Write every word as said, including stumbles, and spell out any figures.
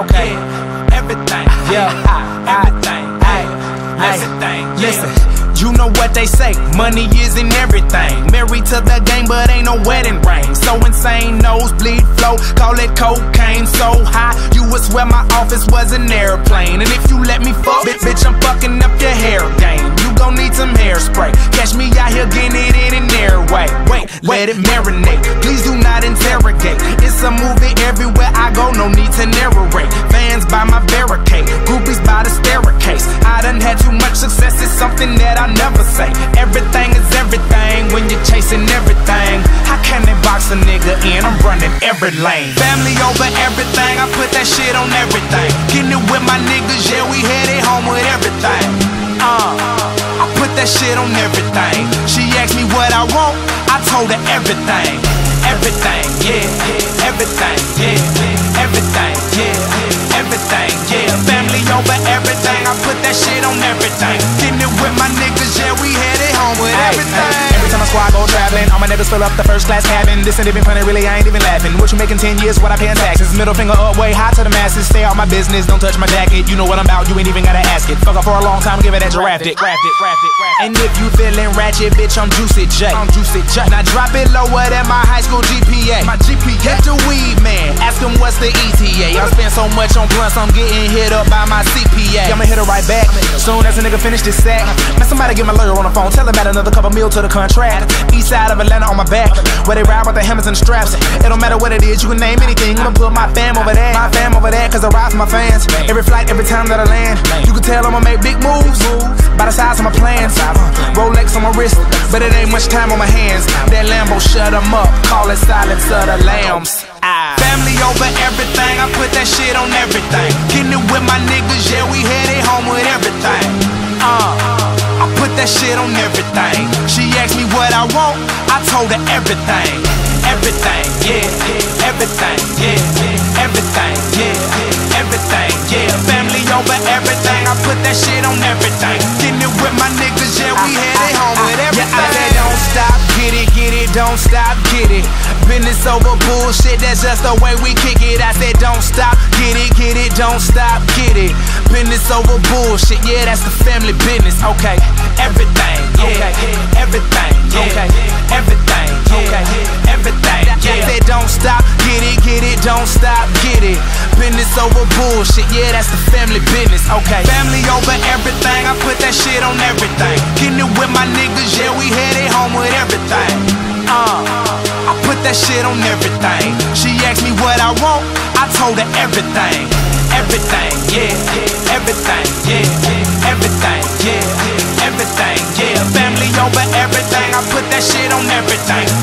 okay. Everything, yeah, everything, everything, listen. You know what they say, money isn't everything. Married to the game, but ain't no wedding ring. So insane, nosebleed flow, call it cocaine. So high, you would swear my office was an airplane. And if you let me fuck, bitch, I'm fucking up your hair game. You gon' need some hairspray. Catch me out here getting it in an airway. Wait, let it marinate. Please do not interrogate. It's a movie everywhere I go, no need to narrate. Fans by my barricade, groupies by the staircase. I done had too much success, it's something that I never say. Everything is everything when you're chasing everything. How can they box a nigga in? I'm running every lane. Family over everything, I put that shit on everything. Getting it with my niggas, yeah, we headed home with everything. Uh, I put that shit on everything. She asked me what I want, I told her everything. Everything, yeah, everything, yeah, everything, yeah, everything, yeah. Family over everything, I put that shit on everything. Getting it with my niggas. Yeah, we headed home with everything. Every time I squad go traveling, all my niggas fill up the first class cabin. This ain't even funny, really, I ain't even laughing. What you making ten years, what I pay in taxes? Middle finger up, way high to the masses. Stay out my business, don't touch my jacket. You know what I'm about, you ain't even gotta ask it. Fuck up for a long time, give it that giraffe dick. And if you feeling ratchet, bitch, I'm Juicy J. I'm Juicy J. Now drop it lower than my high school G P A. My G P A. Get the weed man, ask him what's the E T A. I spend so much on blunts, I'm getting hit up by my C P A. Yeah, I'ma hit her right back, soon as a nigga finish this sack. Man, somebody get my lawyer on the phone, tell him about another couple meal to the contract. East side of Atlanta on my back, where they ride with the hammers and the straps. It don't matter what it is, you can name anything. I'ma put my fam over that, my fam over that, cause I ride for my fans. Every flight, every time that I land, you can tell I'ma make big moves by the size of my plans. Rolex on my wrist, but it ain't much time on my hands. That Lambo, shut them up, call it silence of the lambs. I. Family over everything, I put that shit on everything. Getting it with my niggas, yeah, we headed home with everything. Uh. I put that shit on everything. She asked me what I want, I told her everything. Everything, yeah, everything, yeah, everything, yeah, everything, yeah. Family over everything, I put that shit on everything. Getting it with my niggas, yeah, we headed home with everything. Yeah, I said don't stop, get it, get it, don't stop, get it. Business over bullshit, that's just the way we kick it. I said don't stop, get it, get it, don't stop, get it. Business over bullshit, yeah, that's the family business, okay. Everything, yeah, okay. Everything, yeah, okay. Everything, yeah, okay. Everything, yeah. I said don't stop, get it, get it, don't stop, get it. Business over bullshit, yeah, that's the family business, okay. Family over everything, I put that shit on everything. Getting it with my niggas, yeah, we headed home with everything. Uh, I put that shit on everything. She asked me what I want, I told her everything. Everything, yeah, everything, yeah, everything, yeah, everything, yeah. Family over everything, I put that shit on everything.